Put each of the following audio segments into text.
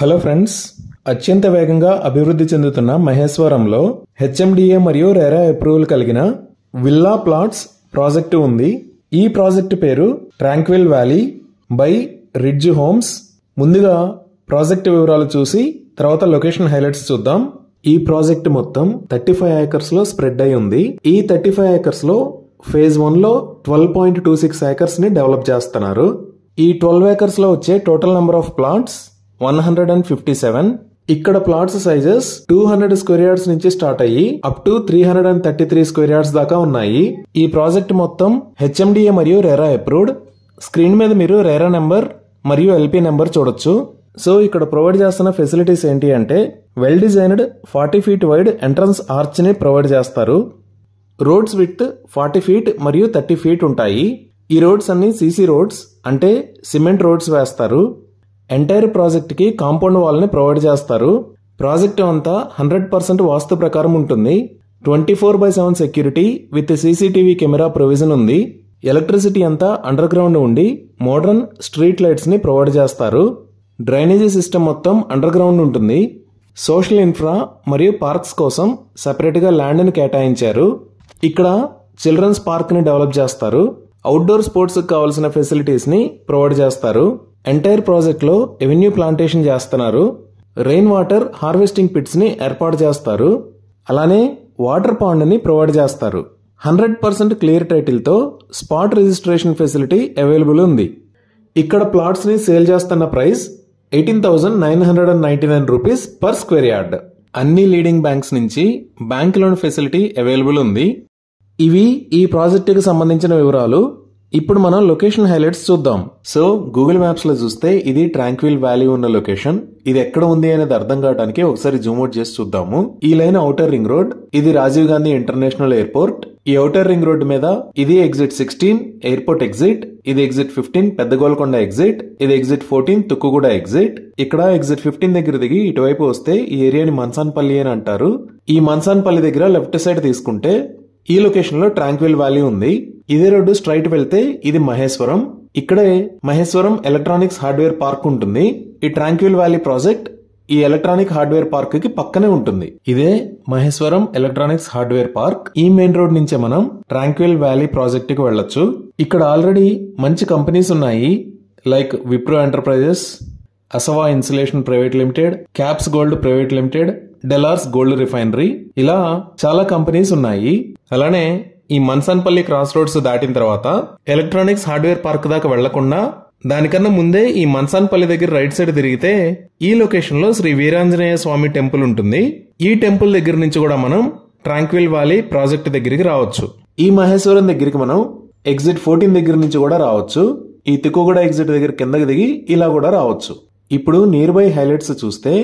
Hello friends, అత్యంత వేగంగా అభివృద్ధి చెందుతున్న మహేశ్వరంలో హెచ్ఎండిఏ మరియు రెరా అప్రూవల్ కలిగిన విల్లా ప్లాట్స్ ప్రాజెక్టు ఉంది. ఈ ప్రాజెక్టు పేరు tranquil valley by ridge homes. ముందుగా ప్రాజెక్టు వివరాలు చూసి తర్వాత లొకేషన్ హైలైట్స్ చూద్దాం. ఈ ప్రాజెక్టు మొత్తం 35 acres లో స్ప్రెడ్ అయి ఉంది. ఈ 35 acres లో phase 1 లో 12.26 acres ని డెవలప్ చేస్తున్నారు. ఈ 12 acres లో వచ్చే టోటల్ నెంబర్ ఆఫ్ ప్లాట్స్ 157. ఇక్కడ ప్లాట్స్ సైజెస్ 200 square yards నుంచి స్టార్ట్ అయ్యి అప్ టు 333 square yards దాకా ఉన్నాయి. ఈ ప్రాజెక్ట్ మొత్తం హెచ్ఎండిఏ మరియు రెరా అప్రూవ్డ్. స్క్రీన్ మీద మీరు రెరా నెంబర్ మరియు ఎల్పి నెంబర్ చూడొచ్చు. సో ఇక్కడ ప్రొవైడ్ చేస్తున్న ఫెసిలిటీస్ ఏంటి అంటే well designed 40 feet wide entrance arch ని ప్రొవైడ్ చేస్తారు. రోడ్స్ విడ్త్ 40 feet మరియు 30 feet ఉంటాయి. ఈ రోడ్స్ అన్ని సీసీ రోడ్స్ అంటే సిమెంట్ రోడ్స్ వేస్తారు. ఎంటైర్ ప్రాజెక్ట్ కి కాంపౌండ్ వాల్ ని ప్రొవైడ్ చేస్తారు. ప్రాజెక్ట్ అంతా 100% వాస్తు ప్రకారం ఉంటుంది. 24/7 security with CCTV camera provision ఉంది. ఎలక్ట్రిసిటీ అంతా అండర్ గ్రౌండ్ ఉండి మోడర్న్ స్ట్రీట్ లైట్స్ ని ప్రొవైడ్ చేస్తారు. డ్రైనేజీ సిస్టమ్ మొత్తం అండర్ గ్రౌండ్ ఉంటుంది. సోషల్ ఇన్ఫ్రా మరియు పార్క్స్ కోసం సెపరేట్ గా ల్యాండ్ ని కేటాయించారు. ఇక్కడ చిల్డ్రన్స్ పార్క్ ని డెవలప్ చేస్తారు. అవుట్డోర్ స్పోర్ట్స్ కు కావాల్సిన ఫెసిలిటీస్ ని ప్రొవైడ్ చేస్తారు. ఎంటైర్ ప్రాజెక్ట్ లో ఎవెన్యూ ప్లాంటేషన్ చేస్తున్నారు. రెయిన్ వాటర్ హార్వెస్టింగ్ పిట్స్ ని ఏర్పాటు చేస్తారు. అలానే వాటర్ పాండ్ ని ప్రొవైడ్ చేస్తారు. 100% క్లియర్ టైటిల్ తో స్పాట్ రిజిస్ట్రేషన్ ఫెసిలిటీ అవైలబుల్ ఉంది. ఇక్కడ ప్లాట్స్ ని సేల్ చేస్తున్న price 18,999 rupees per square yard. అన్ని లీడింగ్ బ్యాంక్స్ నుంచి బ్యాంక్ లోన్ ఫెసిలిటీ అవైలబుల్ ఉంది. ఇవి ఈ ప్రాజెక్టుకు సంబంధించిన వివరాలు. ఇప్పుడు మనం లొకేషన్ హైలైట్స్ చూద్దాం. సో గూగుల్ మ్యాప్స్ లో చూస్తే ఇది ట్రాంక్విల్ వ్యాలీ ఉన్న లొకేషన్. ఇది ఎక్కడ ఉంది అనేది అర్థం కావడానికి ఒకసారి జూమ్అట్ చేసి చూద్దాము. ఈ లైన్ ఔటర్ రింగ్ రోడ్, ఇది రాజీవ్ గాంధీ ఇంటర్నేషనల్ ఎయిర్పోర్ట్. ఈ ఔటర్ రింగ్ రోడ్ మీద ఇది exit 16 ఎయిర్పోర్ట్ ఎగ్జిట్, ఇది exit 15 పెద్ద గోల్కొండ ఎగ్జిట్, ఇది exit 14 తుక్కుగూడ ఎగ్జిట్. ఇక్కడ exit 15 దగ్గర దిగి ఇటువైపు వస్తే ఈ ఏరియాని మన్సాన్పల్లి అని అంటారు. ఈ మన్సాన్పల్లి దగ్గర లెఫ్ట్ సైడ్ తీసుకుంటే ఈ లొకేషన్ లో ట్రాంక్విల్ వ్యాలీ ఉంది. ఇదే రోడ్డు స్ట్రైట్ వెళ్తే ఇది మహేశ్వరం. ఇక్కడే మహేశ్వరం ఎలక్ట్రానిక్స్ హార్డ్వేర్ పార్క్ ఉంటుంది. ఈ ట్రాంక్విల్ వ్యాలీ ప్రాజెక్ట్ ఈ ఎలక్ట్రానిక్ హార్డ్వేర్ పార్క్ కి పక్కనే ఉంటుంది. ఇదే మహేశ్వరం ఎలక్ట్రానిక్స్ హార్డ్వేర్ పార్క్. ఈ మెయిన్ రోడ్ నుంచే మనం ట్రాంక్విల్ వ్యాలీ ప్రాజెక్ట్ కి వెళ్లొచ్చు. ఇక్కడ ఆల్రెడీ మంచి కంపెనీస్ ఉన్నాయి like Wipro enterprises, Asawa insulation private limited, caps gold private limited, డెలార్స్ gold refinery, ఇలా చాలా కంపెనీస్ ఉన్నాయి. అలానే ఈ మన్సన్పల్లి క్రాస్ రోడ్స్ దాటిన తర్వాత ఎలక్ట్రానిక్స్ హార్డ్వేర్ పార్క్ దాకా వెళ్లకుండా దానికన్నా ముందే ఈ మన్సన్పల్లి దగ్గర రైట్ సైడ్ తిరిగితే ఈ లొకేషన్ లో శ్రీ వీరాంజనేయ స్వామి టెంపుల్ ఉంటుంది. ఈ టెంపుల్ దగ్గర నుంచి కూడా మనం ట్రాంక్విల్ వ్యాలీ ప్రాజెక్ట్ దగ్గరికి రావచ్చు. ఈ మహేశ్వరం దగ్గరికి మనం exit 14 దగ్గర నుంచి కూడా రావచ్చు. ఈ తిక్కుగూడ ఎగ్జిట్ దగ్గర కిందకి దిగి ఇలా కూడా రావచ్చు. ఇప్పుడు నియర్ బై హైలైట్స్ చూస్తే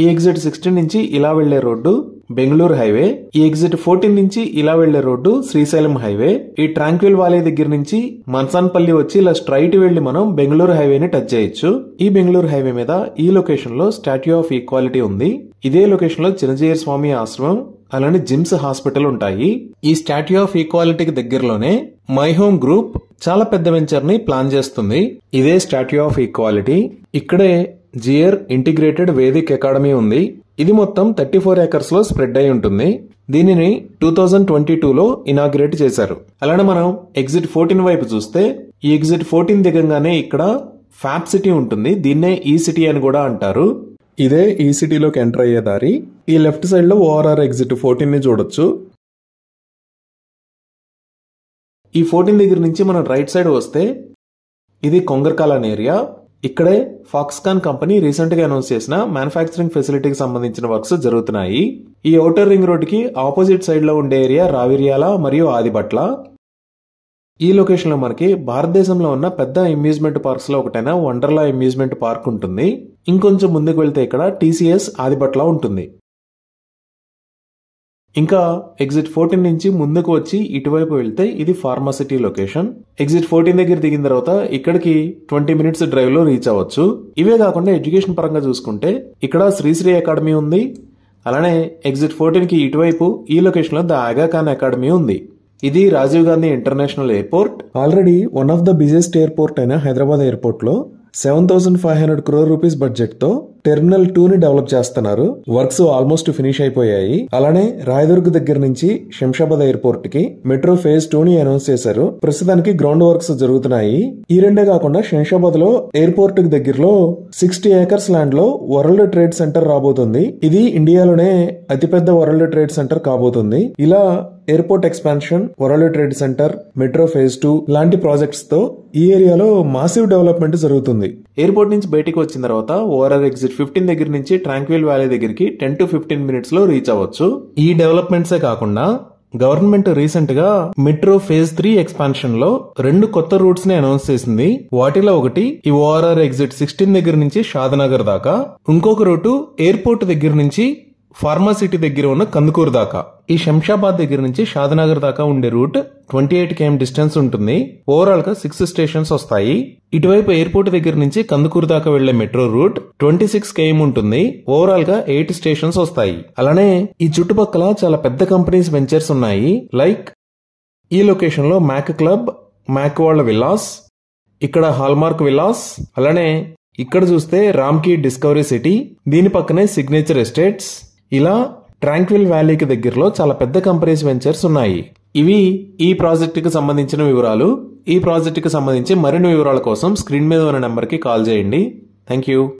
ఈ exit 16 నుంచి ఇలా వెళ్లే రోడ్డు బెంగళూరు హైవే, ఈ exit 14 నుంచి ఇలా వెళ్లే రోడ్డు శ్రీశైలం హైవే. ఈ ట్రాంక్విల్ వ్యాలీ దగ్గర నుంచి మన్సాన్పల్లి వచ్చి ఇలా స్ట్రైట్ వెళ్లి మనం బెంగళూరు హైవేని టచ్ చేయొచ్చు. ఈ బెంగళూరు హైవే మీద ఈ లొకేషన్ లో స్టాట్యూ ఆఫ్ ఈక్వాలిటీ ఉంది. ఇదే లొకేషన్ లో చిన్నజీయర్ స్వామి ఆశ్రమం అలానే జిమ్స్ హాస్పిటల్ ఉంటాయి. ఈ స్టాట్యూ ఆఫ్ ఈక్వాలిటీకి దగ్గరలోనే మై హోమ్ గ్రూప్ చాలా పెద్ద వెంచర్ ని ప్లాన్ చేస్తుంది. ఇదే స్టాట్యూ ఆఫ్ ఈక్వాలిటీ. ఇక్కడే గియర్ ఇంటిగ్రేటెడ్ వేదిక్ అకాడమీ ఉంది. ఇది మొత్తం 34 acres లో స్ప్రెడ్ అయి ఉంటుంది. దీనిని 2022లో ఇనాగ్రేట్ చేశారు. అలానే మనం exit 14 వైపు చూస్తే ఈ exit 14 దిగంగానే ఇక్కడ ఫ్యాబ్ సిటీ ఉంటుంది. దీన్నే ఈ సిటీ అని కూడా అంటారు. ఇదే ఈ సిటీలోకి ఎంటర్ అయ్యే దారి. ఈ లెఫ్ట్ సైడ్ లో ఓఆర్ఆర్ exit 14 ని చూడొచ్చు. ఈ 14 దగ్గర నుంచి మనం రైట్ సైడ్ వస్తే ఇది కొంగర్కాలన్ ఏరియా. ఇక్కడే ఫాక్స్కాన్ కంపెనీ రీసెంట్ గా అనౌన్స్ చేసిన మ్యానుఫ్యాక్చరింగ్ ఫెసిలిటీకి సంబంధించిన వర్క్స్ జరుగుతున్నాయి. ఈ ఔటర్ రింగ్ రోడ్ కి ఆపోజిట్ సైడ్ లో ఉండే ఏరియా రావిర్యాల మరియు ఆదిబట్ల. ఈ లొకేషన్ లో మనకి భారతదేశంలో ఉన్న పెద్ద అమ్యూజ్మెంట్ పార్క్స్ లో ఒకటైన వండర్లా అమ్యూజ్మెంట్ పార్క్ ఉంటుంది. ఇంకొంచెం ముందుకు వెళ్తే ఇక్కడ టీసీఎస్ ఆదిబట్ల ఉంటుంది. ఇంకా exit 14 నుంచి ముందుకు వచ్చి ఇటువైపు వెళ్తే ఇది ఫార్మా సిటీ లొకేషన్. exit 14 దగ్గర దిగిన తర్వాత ఇక్కడికి 20 minutes డ్రైవ్ లో రీచ్ అవ్వచ్చు. ఇవే కాకుండా ఎడ్యుకేషన్ పరంగా చూసుకుంటే ఇక్కడ శ్రీ శ్రీ అకాడమీ ఉంది. అలానే exit 14 కి ఇటువైపు ఈ లొకేషన్ లో ద ఆగా ఖాన్ అకాడమీ ఉంది. ఇది Rajiv Gandhi international airport. Already one of the busiest airport అయిన హైదరాబాద్ ఎయిర్పోర్ట్ లో 7,500 crore rupees బడ్జెట్ తో టెర్మినల్ 2 ని డెవలప్ చేస్తున్నారు. వర్క్స్ ఆల్మోస్ట్ ఫినిష్ అయిపోయాయి. అలానే రాయదుర్గ్ దగ్గర నుంచి శంషాబాద్ ఎయిర్పోర్ట్ కి మెట్రో ఫేజ్ 2 ని అనౌన్స్ చేశారు. ప్రస్తుతానికి గ్రౌండ్ వర్క్స్ జరుగుతున్నాయి. ఈ రెండే కాకుండా శంషాబాద్ లో ఎయిర్పోర్ట్ దగ్గరలో 60 acres ల్యాండ్ లో వరల్డ్ ట్రేడ్ సెంటర్ రాబోతుంది. ఇది ఇండియాలోనే అతిపెద్ద వరల్డ్ ట్రేడ్ సెంటర్ కాబోతుంది. ఇలా airport expansion, world trade centre, metro phase 2 లాంటి ప్రాజెక్ట్స్ తో ఈ ఏరియాలో మాసివ్ డెవలప్మెంట్ జరుగుతుంది. ఎయిర్పోర్ట్ నుంచి బయటకు వచ్చిన తర్వాత ఓఆర్ఆర్ ఎగ్జిట్ 15 దగ్గర నుంచి ట్రాంక్విల్ వ్యాలీ దగ్గరికి 10 to 15 minutes లో రీచ్ అవ్వచ్చు. ఈ డెవలప్మెంట్సే కాకుండా గవర్నమెంట్ రీసెంట్ గా మెట్రో ఫేజ్ 3 ఎక్స్పాన్షన్ లో 2 కొత్త రూట్స్ ని అనౌన్స్ చేసింది. వాటిలో ఒకటి ఈ ఓఆర్ఆర్ ఎగ్జిట్ 16 దగ్గర నుంచి షాద్నగర్ దాకా, ఇంకొక రూటు ఎయిర్పోర్ట్ దగ్గర నుంచి ఫార్మా సిటీ దగ్గర ఉన్న కందుకూరు దాకా. ఈ శంషాబాద్ దగ్గర నుంచి షాద్నగర్ దాకా ఉండే రూట్ 28 km డిస్టెన్స్ ఉంటుంది. ఓవరాల్ గా 6 స్టేషన్స్ వస్తాయి. ఇటువైపు ఎయిర్పోర్ట్ దగ్గర నుంచి కందుకూరు దాకా వెళ్లే మెట్రో రూట్ 26 km ఉంటుంది. ఓవరాల్ గా 8 స్టేషన్స్ వస్తాయి. అలానే ఈ చుట్టుపక్కల చాలా పెద్ద కంపెనీస్ వెంచర్స్ ఉన్నాయి. లైక్ ఈ లొకేషన్ లో Mac club, Mac world villas, ఇక్కడ హాల్మార్క్ విల్లాస్, అలానే ఇక్కడ చూస్తే రామ్కీ డిస్కవరీ సిటీ, దీని పక్కనే సిగ్నేచర్ ఎస్టేట్స్. ఇలా ట్రాంక్విల్ వ్యాలీకి దగ్గరలో చాలా పెద్ద కంపెనీస్ వెంచర్స్ ఉన్నాయి. ఇవి ఈ ప్రాజెక్టుకు సంబంధించిన వివరాలు. ఈ ప్రాజెక్టుకు సంబంధించి మరిన్ని వివరాల కోసం స్క్రీన్ మీద ఉన్న నెంబర్కి కాల్ చేయండి. Thank you.